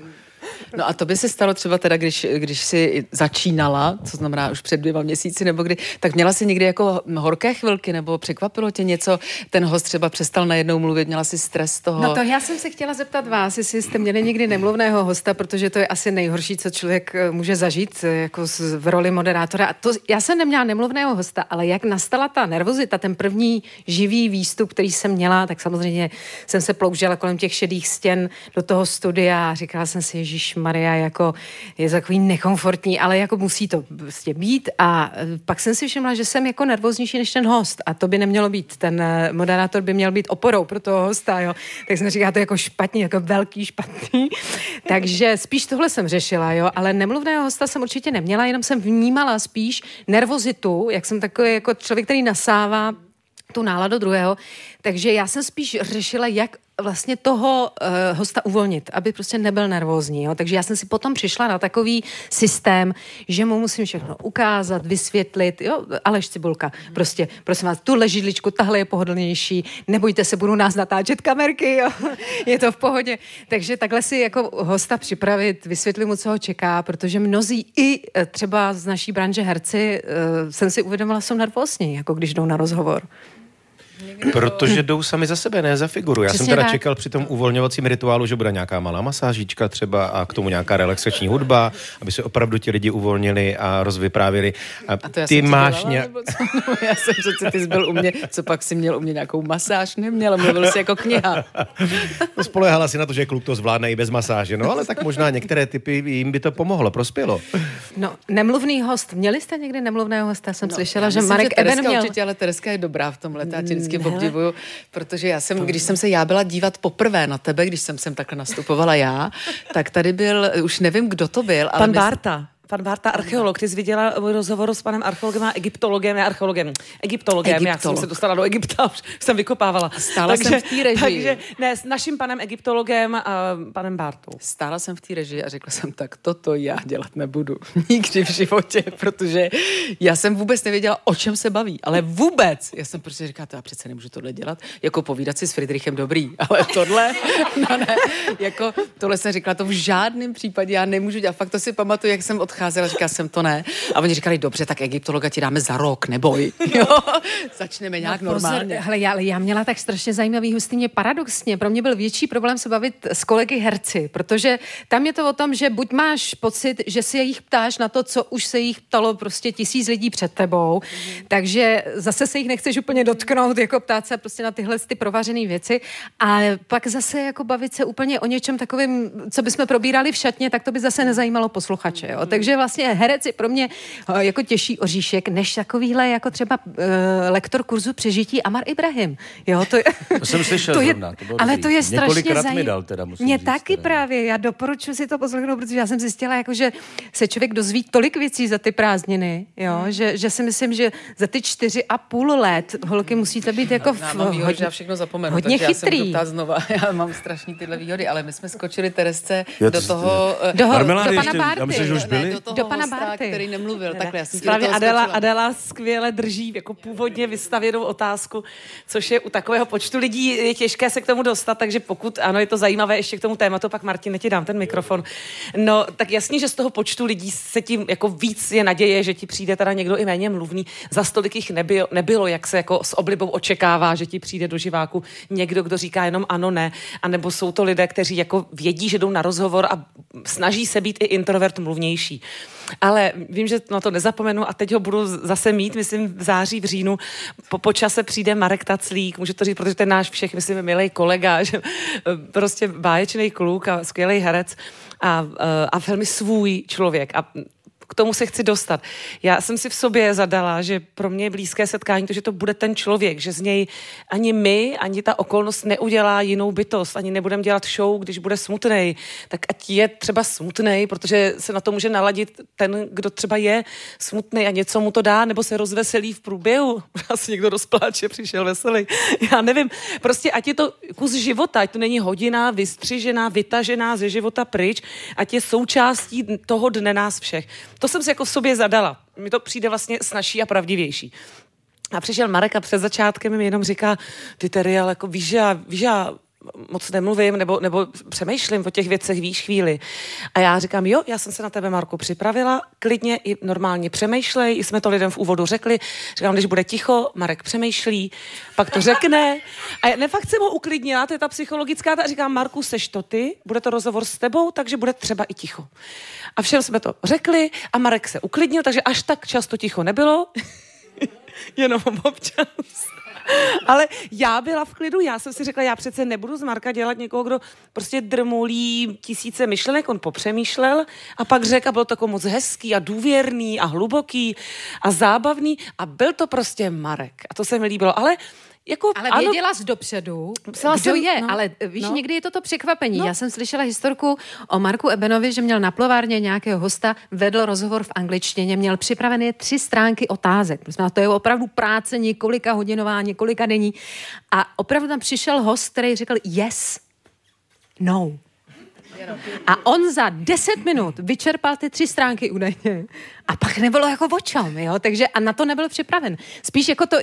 No a to by se stalo třeba teda, když, když jsi začínala, co znamená už před dvěma měsíci, nebo kdy, tak měla jsi někdy jako horké chvilky, nebo překvapilo tě něco, ten host třeba přestal najednou mluvit, měla jsi stres toho? No to já jsem se chtěla zeptat vás, jestli jste měli někdy nemluvného hosta, protože to je asi nejhorší, co člověk může zažít jako v roli moderátora. A to, já jsem neměla nemluvného hosta, ale jak nastala ta nervozita, ten první živý výstup, který jsem měla, tak samozřejmě jsem se ploužila kolem těch šedých stěn do toho studia a říkala jsem si, Maria, jako je takový nekomfortní, ale jako musí to prostě být a pak jsem si všimla, že jsem jako nervóznější než ten host a to by nemělo být, ten moderátor by měl být oporou pro toho hosta, jo, tak jsem říkala, to je jako špatný, jako velký špatný, takže spíš tohle jsem řešila, jo, ale nemluvného hosta jsem určitě neměla, jenom jsem vnímala spíš nervozitu, jak jsem takový jako člověk, který nasává tu náladu druhého, takže já jsem spíš řešila, jak vlastně toho uh, hosta uvolnit, aby prostě nebyl nervózní. Jo? Takže já jsem si potom přišla na takový systém, že mu musím všechno ukázat, vysvětlit, jo, Aleš Cibulka, prostě, prosím vás, tuhle židličku, tahle je pohodlnější, nebojte se, budou nás natáčet kamerky, jo? Je to v pohodě. Takže takhle si jako hosta připravit, vysvětlit mu, co ho čeká, protože mnozí i třeba z naší branže herci, uh, jsem si uvědomila, jsou nervózní, jako když jdou na rozhovor. Protože jdou sami za sebe, ne za figuru. Já Přesně jsem teda tak. čekal při tom uvolňovacím rituálu, že bude nějaká malá masážička třeba a k tomu nějaká relaxační hudba, aby se opravdu ti lidi uvolnili a rozvyprávili. A, a to já ty jsem máš dělala, nějak... no, já jsem přece, ty jsi byl u mě, co pak jsi měl u mě nějakou masáž, neměl, mluvil jsi jako kniha. Spoléhala si na to, že kluk to zvládne i bez masáže, no ale tak možná některé typy jim by to pomohlo, prospělo. No, nemluvný host, měli jste někdy nemluvného hosta? Jsem no, slyšela, že myslím, Marek Eben měl. Určitě, ale Terezka je dobrá v tom letáči. Obdivuju, protože já jsem, když jsem se já byla dívat poprvé na tebe, když jsem sem takhle nastupovala já, tak tady byl, už nevím, kdo to byl. Ale Pan Bárta. Pan Bárta, archeolog, ty jsi viděla rozhovoru s panem archeologem a egyptologem, ne archeologem, egyptologem, Egyptolog. Já jsem se dostala do Egypta, už jsem vykopávala. Stála takže, jsem v té režii. Takže ne, s naším panem egyptologem a panem Bártou. Stála jsem v té režii a řekla jsem, tak toto já dělat nebudu nikdy v životě, protože já jsem vůbec nevěděla, o čem se baví, ale vůbec. Já jsem prostě říkala, to já přece nemůžu tohle dělat, jako povídat si s Fridrichem dobrý, ale tohle, no ne, jako tohle jsem říkala, to v žádném případě já nemůžu dělat. Fakt to si pamatuju, jak jsem odcházela. Cházela, říkala jsem, to ne. A oni říkali, dobře, tak egyptologa ti dáme za rok, neboj. Jo? Začneme nějak no, normálně. Hele, já, já měla tak strašně zajímavý hosty, paradoxně. Pro mě byl větší problém se bavit s kolegy herci, protože tam je to o tom, že buď máš pocit, že si jich ptáš na to, co už se jich ptalo prostě tisíc lidí před tebou, mm. takže zase se jich nechceš úplně dotknout, jako ptát se prostě na tyhle ty provařené věci. A pak zase jako bavit se úplně o něčem takovým, co bychom probírali v šatně, tak to by zase nezajímalo posluchače. Jo? Takže že vlastně herec je pro mě jako těžší oříšek, než takovýhle jako třeba uh, lektor kurzu přežití Amar Ibrahim. Jo, to, je, to jsem slyšel to je, zrovna, to ale dobrý. To je strašně zajímavé. Mě říct, taky teda. Právě, já doporučuji si to poslechnout, protože já jsem zjistila, jako, že se člověk dozví tolik věcí za ty prázdniny, jo, hmm. že, že si myslím, že za ty čtyři a půl let holky musíte být jako v, hodně, výhod, já všechno zapomenu, hodně takže chytrý. Já se ptát znova, já mám strašný tyhle výhody, ale my jsme skočili Teresce do toho... Do, do pana Bárty. Do toho do pana hosta, Bárty. Který nemluvil. Ne, takhle, já správně Adela, Adela skvěle drží jako původně vystavěnou otázku, což je u takového počtu lidí je těžké se k tomu dostat, takže pokud ano, je to zajímavé ještě k tomu tématu, pak Martine, ti dám ten mikrofon. No, tak jasně, že z toho počtu lidí se tím jako víc je naděje, že ti přijde teda někdo i méně mluvný. Za stolik jich nebylo, nebylo, jak se jako s oblibou očekává, že ti přijde do živáku někdo, kdo říká jenom ano, ne, anebo jsou to lidé, kteří jako vědí, že jdou na rozhovor a snaží se být i introvert mluvnější. Ale vím, že na to nezapomenu a teď ho budu zase mít, myslím v září, v říjnu. Po, po čase přijde Marek Taclík, můžu to říct, protože ten náš všech, myslím, milej kolega, že, prostě báječný kluk a skvělý herec a, a velmi svůj člověk a k tomu se chci dostat. Já jsem si v sobě zadala, že pro mě je blízké setkání to, že to bude ten člověk, že z něj ani my, ani ta okolnost neudělá jinou bytost, ani nebudeme dělat show, když bude smutnej, tak ať je třeba smutnej, protože se na to může naladit ten, kdo třeba je smutný a něco mu to dá, nebo se rozveselí v průběhu. Asi někdo rozpláče, přišel veselý. Já nevím, prostě ať je to kus života, ať to není hodina vystřižená, vytažená ze života pryč, ať je součástí toho dne nás všech. To jsem si jako v sobě zadala. Mi to přijde vlastně snazší a pravdivější. A přišel Marek a před začátkem mi jenom říká, ty Terry, ale jako víš, já, víš, já moc nemluvím, nebo, nebo přemýšlím o těch věcech, víš, chvíli. A já říkám, jo, já jsem se na tebe, Marku, připravila, klidně i normálně přemýšlej, i jsme to lidem v úvodu řekli, říkám, když bude ticho, Marek přemýšlí, pak to řekne. A já fakt jsem ho uklidnila, to je ta psychologická, a říkám, Marku, seš to ty, bude to rozhovor s tebou, takže bude třeba i ticho. A všem jsme to řekli a Marek se uklidnil, takže až tak často ticho nebylo, jenom občas. Ale já byla v klidu, já jsem si řekla, já přece nebudu z Marka dělat někoho, kdo prostě drmolí tisíce myšlenek, on popřemýšlel a pak řekl, a bylo to jako moc hezký a důvěrný a hluboký a zábavný a byl to prostě Marek a to se mi líbilo, ale jako, ale věděla ano, jsi dopředu, kdo jsem, je, no, ale víš, no, někdy je to to překvapení. No. Já jsem slyšela historku o Marku Ebenovi, že měl na plovárně nějakého hosta, vedl rozhovor v angličtině, měl připravené tři stránky otázek. To je opravdu práce několika hodinová, několika denní. A opravdu tam přišel host, který řekl yes, no. A on za deset minut vyčerpal ty tři stránky údajně. A pak nebylo jako o čem, jo? Takže a na to nebyl připraven. Spíš jako to,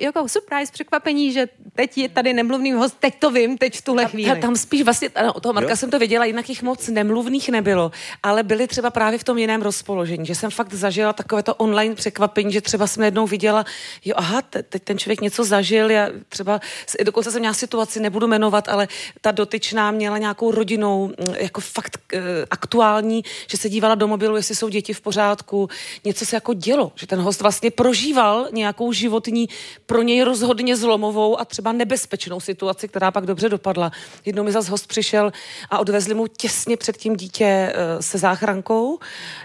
jako surprise, překvapení, že teď je tady nemluvný host, teď to vím, teď v tuhle chvíli. A tam spíš vlastně, ano, od toho Marka jo, jsem to věděla, jinak jich moc nemluvných nebylo, ale byli třeba právě v tom jiném rozpoložení, že jsem fakt zažila takové to online překvapení, že třeba jsem jednou viděla, jo, aha, teď ten člověk něco zažil, já třeba, dokonce jsem měla situaci, nebudu jmenovat, ale ta dotyčná měla nějakou rodinou, jako fakt e, aktuální, že se dívala do mobilu, jestli jsou děti v pořádku, něco se jako dělo, že ten host vlastně prožíval nějakou životní, pro něj rozhodně zlomovou a třeba nebezpečnou situaci, která pak dobře dopadla. Jednou mi zas host přišel a odvezli mu těsně před tím dítě e, se záchrankou.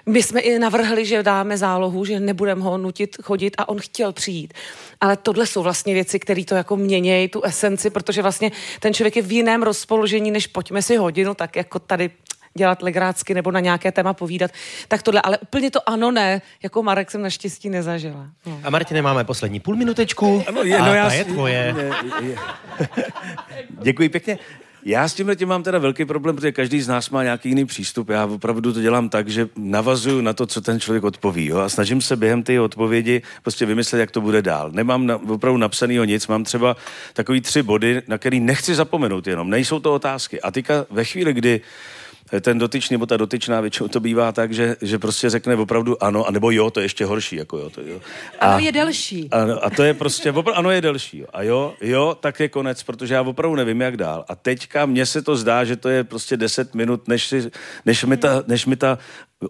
My jsme i navrhli, že dáme zálohu, že nebudeme ho nutit chodit a on chtěl přijít. Ale tohle jsou vlastně věci, které to jako měnějí, tu esenci, protože vlastně ten člověk je v jiném rozpoložení, než pojďme si hodinu tak jako tady dělat legrácky nebo na nějaké téma povídat, tak tohle, ale úplně to ano ne, jako Marek jsem naštěstí nezažila. No. A Martine, máme poslední půl minutečku ano, je, a no já ta je tvoje. Je, je, je. Děkuji pěkně. Já s tímhle tím mám teda velký problém, protože každý z nás má nějaký jiný přístup. Já opravdu to dělám tak, že navazuju na to, co ten člověk odpoví, jo? A snažím se během ty odpovědi prostě vymyslet, jak to bude dál. Nemám na, opravdu napsanýho nic, mám třeba takový tři body, na který nechci zapomenout jenom, nejsou to otázky. A teďka ve chvíli, kdy ten dotyčný nebo ta dotyčná, většinou to bývá tak, že, že prostě řekne opravdu ano, anebo jo, to je ještě horší, jako jo, to jo. A, ano je delší. A, a to je prostě, opra, ano je delší, jo. A jo, jo, tak je konec, protože já opravdu nevím, jak dál. A teďka mně se to zdá, že to je prostě deset minut, než, si, než, mi, ta, než mi ta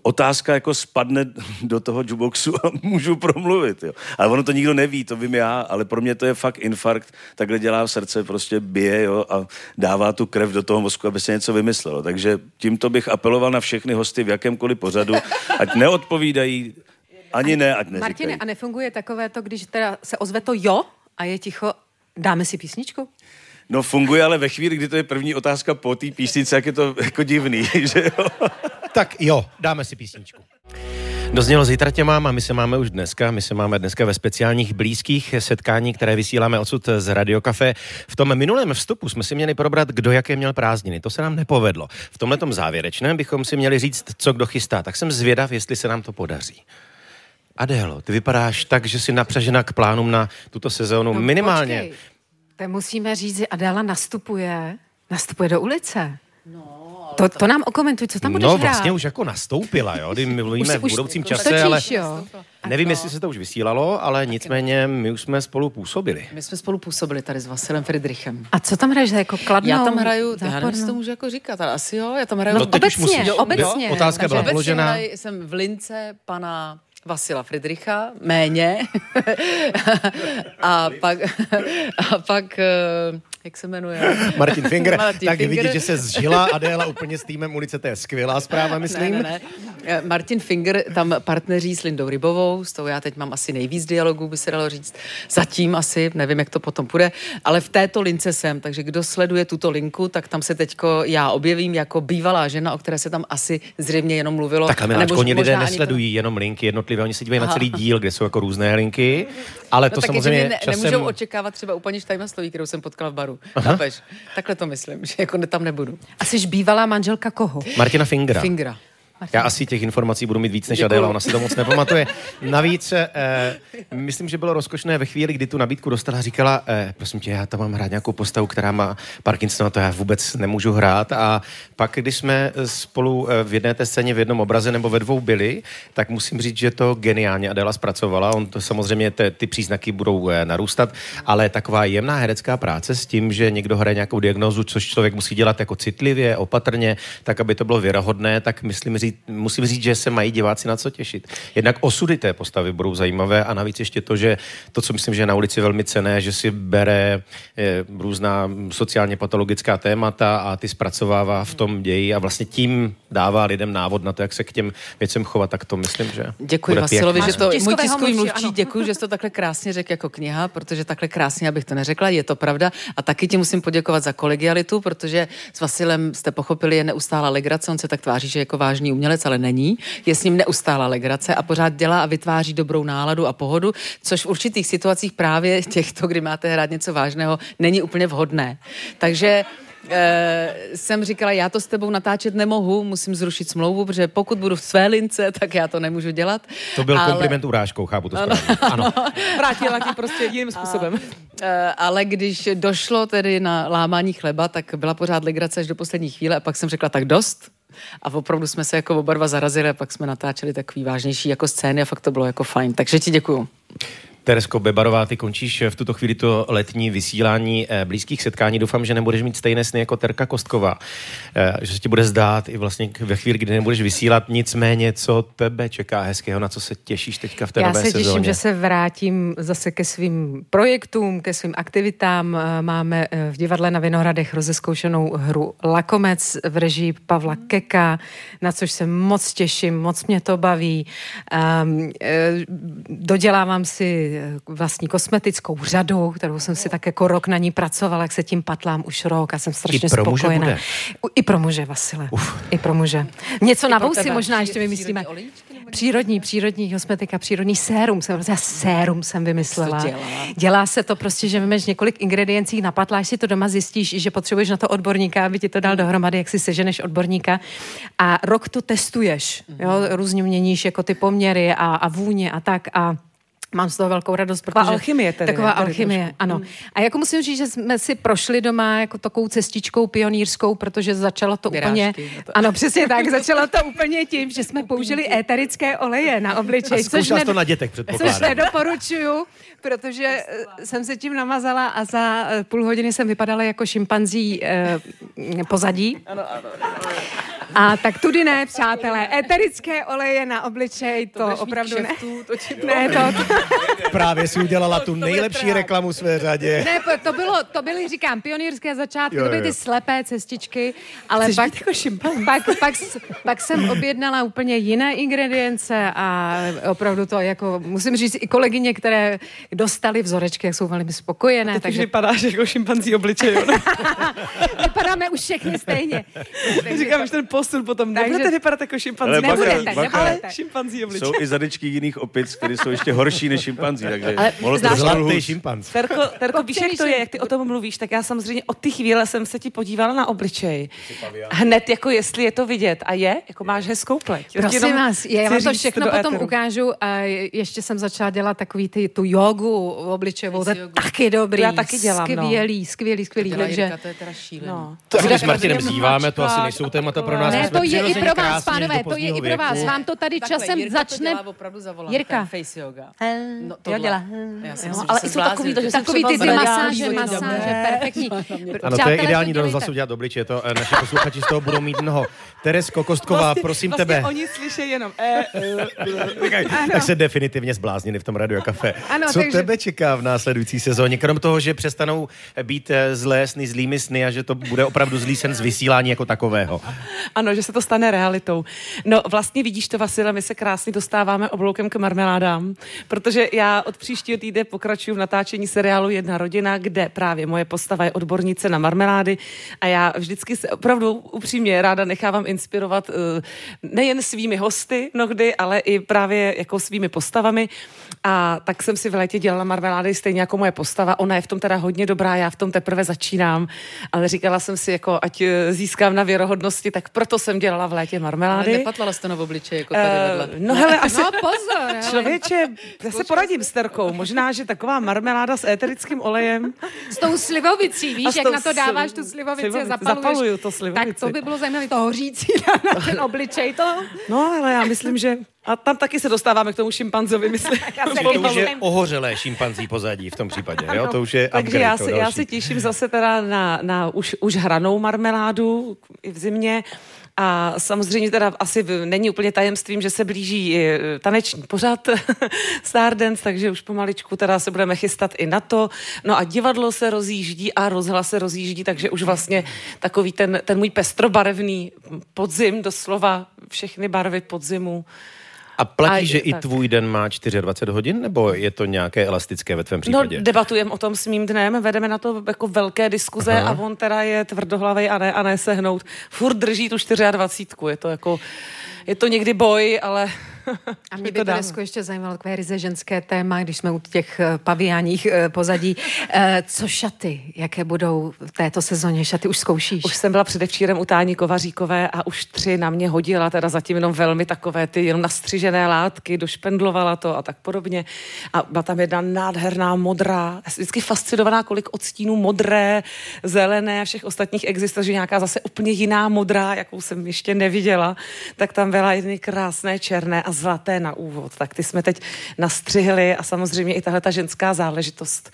otázka jako spadne do toho juboxu a můžu promluvit, jo. Ale ono to nikdo neví, to vím já, ale pro mě to je fakt infarkt, takhle dělá v srdce, prostě bije, jo, a dává tu krev do toho mozku, aby se něco vymyslelo. Takže tímto bych apeloval na všechny hosty v jakémkoliv pořadu, ať neodpovídají, ani ne, ať neříkají. Martine, a nefunguje takové to, když teda se ozve to jo a je ticho, dáme si písničku? No funguje, ale ve chvíli, kdy to je první otázka po té písnice, jak je to jako divný, že jo? Tak jo, dáme si písničku. Doznělo zítra tě mám a my se máme už dneska. My se máme dneska ve speciálních blízkých setkání, které vysíláme odsud z Radio Café. V tom minulém vstupu jsme si měli probrat, kdo jaké měl prázdniny. To se nám nepovedlo. V tomhletom závěrečném bychom si měli říct, co kdo chystá. Tak jsem zvědav, jestli se nám to podaří. Adélo, ty vypadáš tak, že jsi napřažena k plánům na tuto sezónu. No, minimálně. Počkej. To musíme říct, že Adéla nastupuje, nastupuje do Ulice. No. To, to nám okomentuj, co tam budeš hrát. No vlastně už jako nastoupila, jo, když my mluvíme v budoucím čase, točíš, ale jo. Nevím, jestli se to už vysílalo, ale nicméně my už jsme spolu působili. My jsme spolu působili tady s Vasilem Fridrichem. A co tam hraješ jako kladnou? Já tam hraju, já nevím, jestli to můžu jako říkat, ale asi jo, já tam hraju. No, obecně, jo, obecně. Otázka byla položena. Jsem v Lince pana Vasila Fridricha, méně. a, pak, a pak, jak se jmenuje? Martin Finger. Martin tak Finger. Vidíte, že se zžila Adéla úplně s týmem Ulice, to je skvělá zpráva, myslím. Ne, ne, ne. Martin Finger tam partneří s Lindou Rybovou, s tou já teď mám asi nejvíc dialogů, by se dalo říct. Zatím asi, nevím, jak to potom půjde, ale v této lince jsem, takže kdo sleduje tuto linku, tak tam se teďko já objevím jako bývalá žena, o které se tam asi zřejmě jenom mluvilo. Tak miláčko, oni lidé nesledují to... jenom linky jednotlivé, oni se dívají na celý díl, kde jsou jako různé linky, ale no, to samozřejmě ne, časem... nemůžou očekávat třeba u paní Štajmaslový, kterou jsem potkala v baru. Takhle to myslím, že jako tam nebudu. A jsi bývalá manželka koho? Martina Fingera. Fingera. Já asi těch informací budu mít víc než Adela, ona se to moc nepamatuje. Navíc, eh, myslím, že bylo rozkošné ve chvíli, kdy tu nabídku dostala, říkala, eh, prosím tě, já tam mám hrát nějakou postavu, která má Parkinsona, to já vůbec nemůžu hrát. A pak, když jsme spolu v jedné té scéně, v jednom obraze nebo ve dvou byli, tak musím říct, že to geniálně Adela zpracovala. On to samozřejmě, te, ty příznaky budou eh, narůstat, ale taková jemná herecká práce s tím, že někdo hraje nějakou diagnózu, což člověk musí dělat jako citlivě, opatrně, tak aby to bylo věrohodné, tak myslím říct, musím říct, že se mají diváci na co těšit. Jednak osudy té postavy budou zajímavé a navíc ještě to, že to, co myslím, že je na ulici velmi cenné, že si bere je, různá sociálně patologická témata a ty zpracovává v tom ději a vlastně tím dává lidem návod na to, jak se k těm věcem chovat, tak to myslím, že... Děkuji Vasilovi, že to... Můj tiskový mluvčí, děkuji, že jsi to takhle krásně řekl jako kniha, protože takhle krásně, abych to neřekla, je to pravda. A taky ti musím poděkovat za kolegialitu, protože s Vasilem jste pochopili, je neustála legrace, on se tak tváří, že jako vážný umělec, ale není. Je s ním neustála legrace a pořád dělá a vytváří dobrou náladu a pohodu, což v určitých situacích právě těchto, kdy máte hrát něco vážného, není úplně vhodné. Takže e, jsem říkala, já to s tebou natáčet nemohu, musím zrušit smlouvu, protože pokud budu v své lince, tak já to nemůžu dělat. To byl ale... kompliment urážkou, chápu to správně. Ano. Vrátila ti prostě jiným způsobem. E, ale když došlo tedy na lámání chleba, tak byla pořád legrace až do poslední chvíle a pak jsem řekla, tak dost. A opravdu jsme se jako oba dva zarazili a pak jsme natáčeli takový vážnější jako scény a fakt to bylo jako fajn. Takže ti děkuju. Terezko Bebarová, ty končíš v tuto chvíli to letní vysílání Blízkých setkání. Doufám, že nebudeš mít stejné sny jako Terka Kostková. Že se ti bude zdát i vlastně ve chvíli, kdy nebudeš vysílat, nicméně, co tebe čeká hezkého, na co se těšíš teďka v té Já nové sezóně? Já se těším, že se vrátím zase ke svým projektům, ke svým aktivitám. Máme v Divadle na Vinohradech rozeskoušenou hru Lakomec v režii Pavla Keka, na což se moc těším, moc mě to baví. Dodělávám si vlastní kosmetickou řadu, kterou jsem si tak jako rok na ní pracovala, jak se tím patlám už rok a jsem strašně spokojená. I pro muže, Vasile. Uf. I pro muže. Něco I na vousy možná ještě vymyslíme. Přírodní, přírodní kosmetika, přírodní sérum. Já sérum jsem vymyslela. Dělá se to prostě, že vemeš několik ingrediencí, napatláš si to doma, zjistíš, že potřebuješ na to odborníka, aby ti to dal dohromady, jak si seženeš odborníka. A rok to testuješ. Jo? Různě měníš jako ty poměry a, a vůně a tak a mám z toho velkou radost, protože... Taková alchymie tedy. Taková tady alchymie, trošku. Ano. A jako musím říct, že jsme si prošli doma jako takovou cestičkou pionýrskou, protože začalo to Vyrážky, úplně... To... Ano, přesně tak, začalo to úplně tím, že jsme použili éterické oleje na obličej. A zkoušela ne... to na dětech, předpokládám. Což nedoporučuju, protože jsem se tím namazala a za půl hodiny jsem vypadala jako šimpanzí eh, pozadí. Ano, ano, ano. A tak tudy ne, přátelé. Éterické oleje na obličej, to, to opravdu ne. Šeftu, to či... ne to... Právě si udělala tu nejlepší reklamu své řadě. Ne, to bylo, to byly, říkám, pionýrské začátky, jo, jo. To byly ty slepé cestičky, ale pak, pak, pak, pak jsem objednala úplně jiné ingredience a opravdu to jako, musím říct, i kolegyně, které dostaly vzorečky, jak jsou velmi spokojené. Takže vypadáš jako šimpanzí obličej. Vypadáme už všechny stejně. Takže říkám, to... už ten posun potom, takže... nebudete vypadat jako šimpanzí. Nebudete, ale šimpanzí obličej. Jsou i zadečky jiných opic, které jsou ještě horší než šimpanzí, takže mohlo to zlatý šimpanz. Terko, Terko víš, jak to je, jak ty o tom mluvíš, tak já samozřejmě od ty chvíle jsem se ti podívala na obličej. Hned jako jestli je to vidět a je, jako máš hezkou pleť. Prosím vás, já vám to všechno potom ukážu a ještě jsem začala dělat takový ty, tu jogu obličejovou, to je taky dobrý. Já taky dělám, skvělý, skvělý, skvělý, takže... To je teda šílené. To s Martinem zíváme, to asi nejsou témata pro nás. Ne, to je i pro vás, pánové, to je i pro vás. Vám to tady časem začne... Jirka No, jo, dělá. Já si myslím, ale jsou takový, to, že takový ty, ty masáže, masáže, perfektní. Ano, to je ideální do rozhlasu udělat do obličeje, to naši posluchači z toho budou mít mnoho. Terezko Kostková, prosím tebe. Oni slyší jenom. Tak se definitivně zbláznili v tom Radio Café. Co tebe čeká v následující sezóně? Krom toho, že přestanou být zlé sny zlými sny a že to bude opravdu zlý sen z vysílání jako takového. Ano, že se to stane realitou. No vlastně vidíš to, Vasile, my se krásně dostáváme obloukem k marmeládám, protože já od příštího týdne pokračuju v natáčení seriálu Jedna rodina, kde právě moje postava je odbornice na marmelády a já vždycky se opravdu upřímně ráda nechávám inspirovat nejen svými hosty mnohdy, ale i právě jako svými postavami. A tak jsem si v létě dělala marmelády stejně jako moje postava. Ona je v tom teda hodně dobrá, já v tom teprve začínám, ale říkala jsem si, jako ať získám na věrohodnosti, tak proto jsem dělala v létě marmelády. Ale nepatlala jste na obličeji, jako tady vedle. Uh, no hele, asi... No pozor. Člověče, já se poradím s Terkou. Možná, že taková marmeláda s éterickým olejem. S tou slivovicí, víš, jak na to dáváš tu slivovici slivovici. Zapaluješ. Zapaluju to slivovici. Tak to by bylo zajímavé, to hořící na ten obličej to. No, ale já myslím, že... A tam taky se dostáváme k tomu šimpanzovi, myslím. To už je ohořelé šimpanzí pozadí v tom případě, jo? To už je upgrade. Takže já se, já se těším zase teda na, na už, už hranou marmeládu i v zimě. A samozřejmě teda asi není úplně tajemstvím, že se blíží taneční pořad Stardance, takže už pomaličku teda se budeme chystat i na to. No a divadlo se rozjíždí a rozhlas se rozjíždí, takže už vlastně takový ten, ten můj pestrobarevný podzim, doslova všechny barvy podzimu. A platí, a, že tak. I tvůj den má dvacet čtyři hodin, nebo je to nějaké elastické ve tvém případě? No, debatujeme o tom s mým dnem, vedeme na to jako velké diskuze. Aha. A on teda je tvrdohlavej a ne, a ne sehnout. Furt drží tu dvacet čtyři, je to jako, je to někdy boj, ale... A mě by, Teresko, ještě zajímalo takové ryze ženské téma, když jsme u těch paviáních pozadí. Co šaty? Jaké budou v této sezóně šaty? Už zkoušíš? Už jsem byla předevčírem u Táni Kovaříkové a už tři na mě hodila, teda zatím jenom velmi takové ty jenom nastřižené látky, došpendlovala to a tak podobně. A byla tam jedna nádherná modrá, vždycky fascinovaná, kolik odstínů modré, zelené a všech ostatních existuje, že nějaká zase úplně jiná modrá, jakou jsem ještě neviděla, tak tam byla jedny krásné černé a zlaté na úvod, tak ty jsme teď nastřihli a samozřejmě i tahle ta ženská záležitost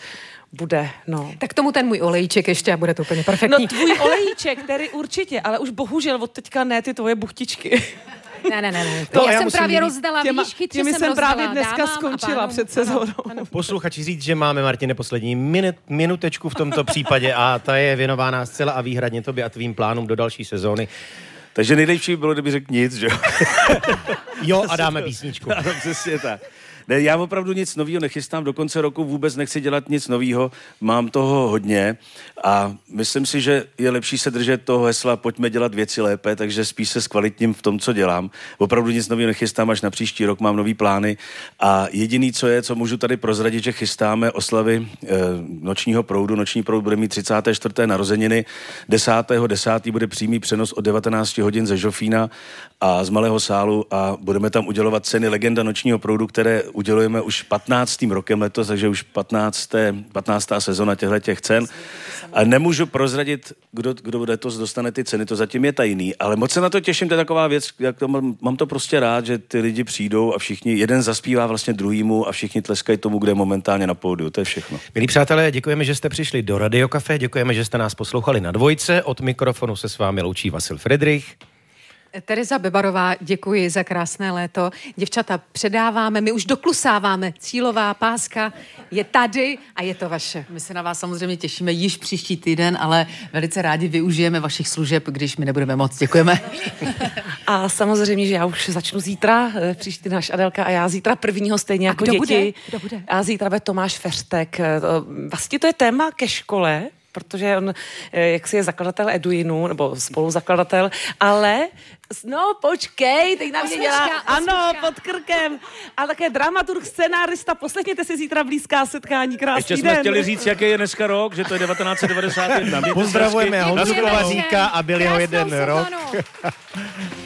bude, no. Tak tomu ten můj olejček ještě a bude to úplně perfektní. No tvůj olejček, který určitě, ale už bohužel od teďka ne ty tvoje buchtičky. Ne, ne, ne, ne. To já, já jsem právě rozdala výšky, co jsem rozdala. Jsem právě dneska skončila před sezónou. Posluchači, říct, že máme, Martine, poslední minut, minutečku v tomto případě a ta je věnována zcela a výhradně tobě a tvým plánům do další sezóny. Takže nejlepší bylo, kdyby řekl nic, že jo? Jo, a dáme písničku. Ano, přesně tak. Ne, já opravdu nic nového nechystám, do konce roku vůbec nechci dělat nic nového, mám toho hodně a myslím si, že je lepší se držet toho hesla pojďme dělat věci lépe, takže spíš se zkvalitním v tom, co dělám. Opravdu nic nového nechystám, až na příští rok mám nový plány a jediný, co je, co můžu tady prozradit, že chystáme oslavy eh, Nočního proudu. Noční proud bude mít třicáté čtvrté narozeniny, desátého desátého bude přímý přenos od devatenáct hodin ze Žofína a z Malého sálu a budeme tam udělovat ceny Legenda Nočního proudu, které udělujeme už patnáctým rokem letos, takže už patnácté, patnáctá sezona těchto cen. A nemůžu prozradit, kdo, kdo letos dostane ty ceny, to zatím je tajný, ale moc se na to těším, to je taková věc, jak to mám, mám to prostě rád, že ty lidi přijdou a všichni, jeden zaspívá vlastně druhýmu a všichni tleskají tomu, kde je momentálně na pódiu, to je všechno. Milí přátelé, děkujeme, že jste přišli do Radio Café, děkujeme, že jste nás poslouchali na Dvojce, od mikrofonu se s vámi loučí Vasil Fridrich. Tereza Bebarová, děkuji za krásné léto. Děvčata, předáváme, my už doklusáváme. Cílová páska je tady a je to vaše. My se na vás samozřejmě těšíme již příští týden, ale velice rádi využijeme vašich služeb, když my nebudeme moc. Děkujeme. A samozřejmě, že já už začnu zítra, příští náš Adelka a já zítra prvního stejně jako děti. A kdo bude? Kdo bude? A zítra bude Tomáš Feřtek. Vlastně to je téma ke škole, protože on, jak si je zakladatel Eduinu, nebo spoluzakladatel, ale... No, počkej, teď na mě dělá... Ano, pod krkem. A také dramaturg, scenárista. Poslechněte si zítra Blízká setkání. Krásný den. Ještě jsme chtěli říct, jaký je dneska rok, že to je devatenáct devadesát jedna. Pozdravujeme Honzu Kovaříka a byl jeho jeden rok.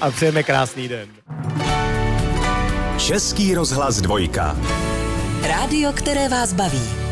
A přejeme krásný den. Český rozhlas Dvojka. Rádio, které vás baví.